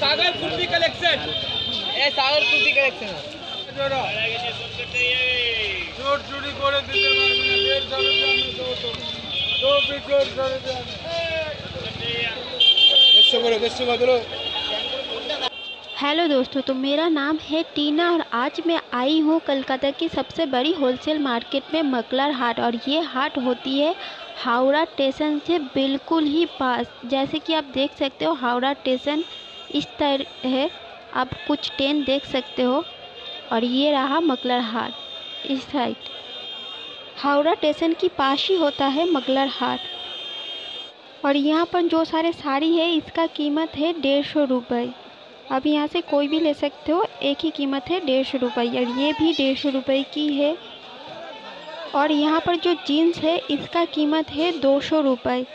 सागर kurti collection ए सागर टूटी collection जोरो जोर चूड़ी করে দিতে পারবে না। 150 रुपया में दो भी 150 रुपया में 100 बोलो 100 बदलो। हेलो दोस्तों, तो मेरा नाम है टीना और आज मैं आई हूँ कलकत्ता की सबसे बड़ी होलसेल मार्केट में मंगला हाट। और ये हाट होती है हावड़ा स्टेशन से बिल्कुल ही पास। जैसे कि आप देख सकते हो हावड़ा स्टेशन इस तरह है, आप कुछ ट्रेन देख सकते हो। और ये रहा मंगला हाट इस साइड, हावड़ा स्टेशन की पास ही होता है मंगला हाट। और यहाँ पर जो सारे साड़ी है इसका कीमत है 150 रुपये। आप यहाँ से कोई भी ले सकते हो, एक ही कीमत है 150 रुपये। और ये भी 150 रुपये की है। और यहाँ पर जो जीन्स है इसका कीमत है 200 रुपये।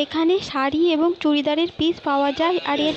এখানে শাড়ি এবং চুড়িদারের পিস পাওয়া যায়। আর এর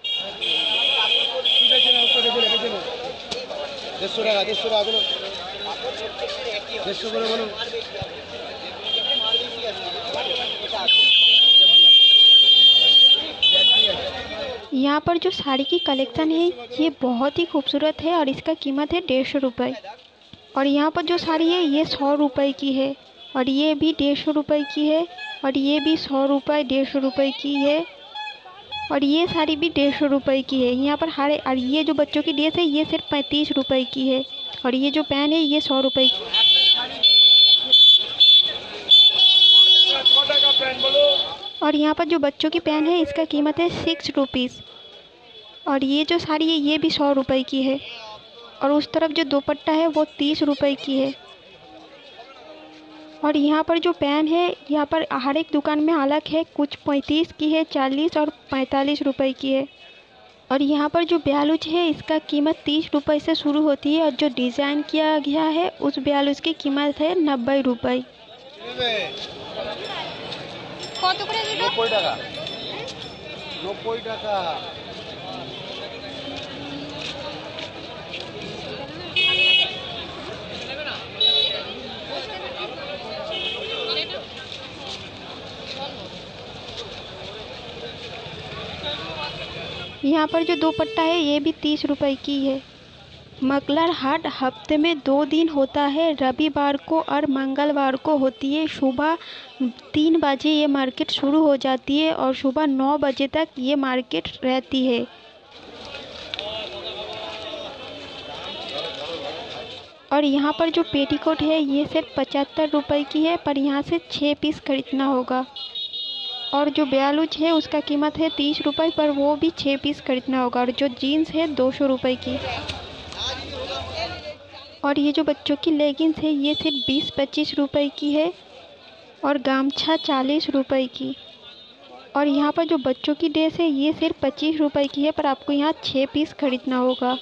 यहाँ पर जो साड़ी की कलेक्शन है ये बहुत ही खूबसूरत है और इसका कीमत है 150 रुपये। और यहाँ पर जो साड़ी है ये 100 रुपये की है। और ये भी 150 रुपये की है। और ये भी 100 रुपये 150 रुपये की है। और ये साड़ी भी 150 रुपये की है। यहाँ पर हर और ये जो बच्चों की ड्रेस है ये सिर्फ 35 रुपये की है। और ये जो पैन है ये 100 रुपये की है। और यहाँ पर जो बच्चों की पैन है इसका कीमत है 6 रुपीस। और ये जो साड़ी है ये भी 100 रुपये की है। और उस तरफ जो दुपट्टा है वो 30 रुपये की है। और यहाँ पर जो पैन है यहाँ पर हर एक दुकान में अलग है, कुछ 35 की है, 40 और 45 रुपये की है। और यहाँ पर जो ब्यालूज है इसका कीमत 30 रुपये से शुरू होती है। और जो डिज़ाइन किया गया है उस ब्यालूज की कीमत है 90 रुपये। यहाँ पर जो दुपट्टा है ये भी 30 रुपये की है। मंगला हाट हफ्ते में 2 दिन होता है, रविवार को और मंगलवार को होती है। सुबह 3 बजे ये मार्केट शुरू हो जाती है और सुबह 9 बजे तक ये मार्केट रहती है। और यहाँ पर जो पेटीकोट है ये सिर्फ 75 रुपये की है, पर यहाँ से 6 पीस खरीदना होगा। और जो ब्यालूज है उसका कीमत है 30 रुपये, पर वो भी 6 पीस खरीदना होगा। और जो जीन्स है 200 रुपये की। और ये जो बच्चों की लेगिंग्स है ये सिर्फ 20-25 रुपये की है। और गामछा 40 रुपये की। और यहाँ पर जो बच्चों की ड्रेस है ये सिर्फ 25 रुपये की है, पर आपको यहाँ 6 पीस खरीदना होगा।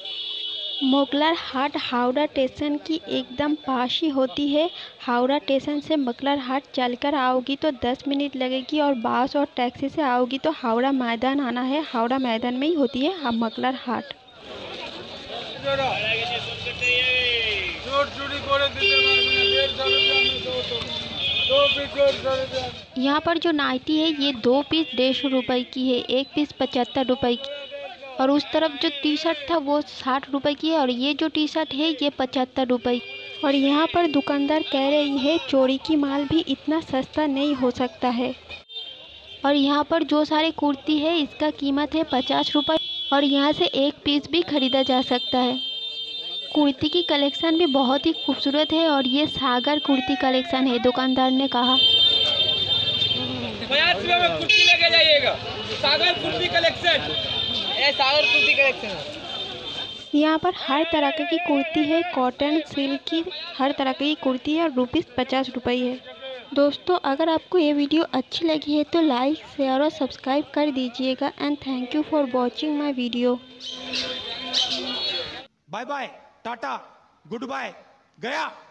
मंगला हाट हावड़ा स्टेशन की एकदम पास ही होती है। हावड़ा स्टेशन से मंगला हाट चलकर आओगी तो 10 मिनट लगेगी। और बस और टैक्सी से आओगी तो हावड़ा मैदान आना है। हावड़ा मैदान में ही होती है मंगला हाट। यहाँ पर जो नाइटी है ये 2 पीस 150 रुपये की है, 1 पीस 75 रुपये की। और उस तरफ जो टी शर्ट था वो 60 रुपये की है। और ये जो टी शर्ट है ये 75 रुपये। और यहाँ पर दुकानदार कह रही है चोरी की माल भी इतना सस्ता नहीं हो सकता है। और यहाँ पर जो सारे कुर्ती है इसका कीमत है 50 रुपये और यहाँ से एक पीस भी ख़रीदा जा सकता है। कुर्ती की कलेक्शन भी बहुत ही खूबसूरत है और ये सागर कुर्ती कलेक्शन है, दुकानदार ने कहा। 50 रुपये में कुर्ती लेके जाइएगा, सागर कुर्ती कलेक्शन, ये सागर कुर्ती कलेक्शन। यहाँ पर हर तरह की कुर्ती है, कॉटन सिल्क की हर तरह की कुर्ती है और ₹50 है। दोस्तों अगर आपको ये वीडियो अच्छी लगी है तो लाइक, शेयर और सब्सक्राइब कर दीजिएगा। And thank you for watching my video. Bye bye, tata, good bye, गया।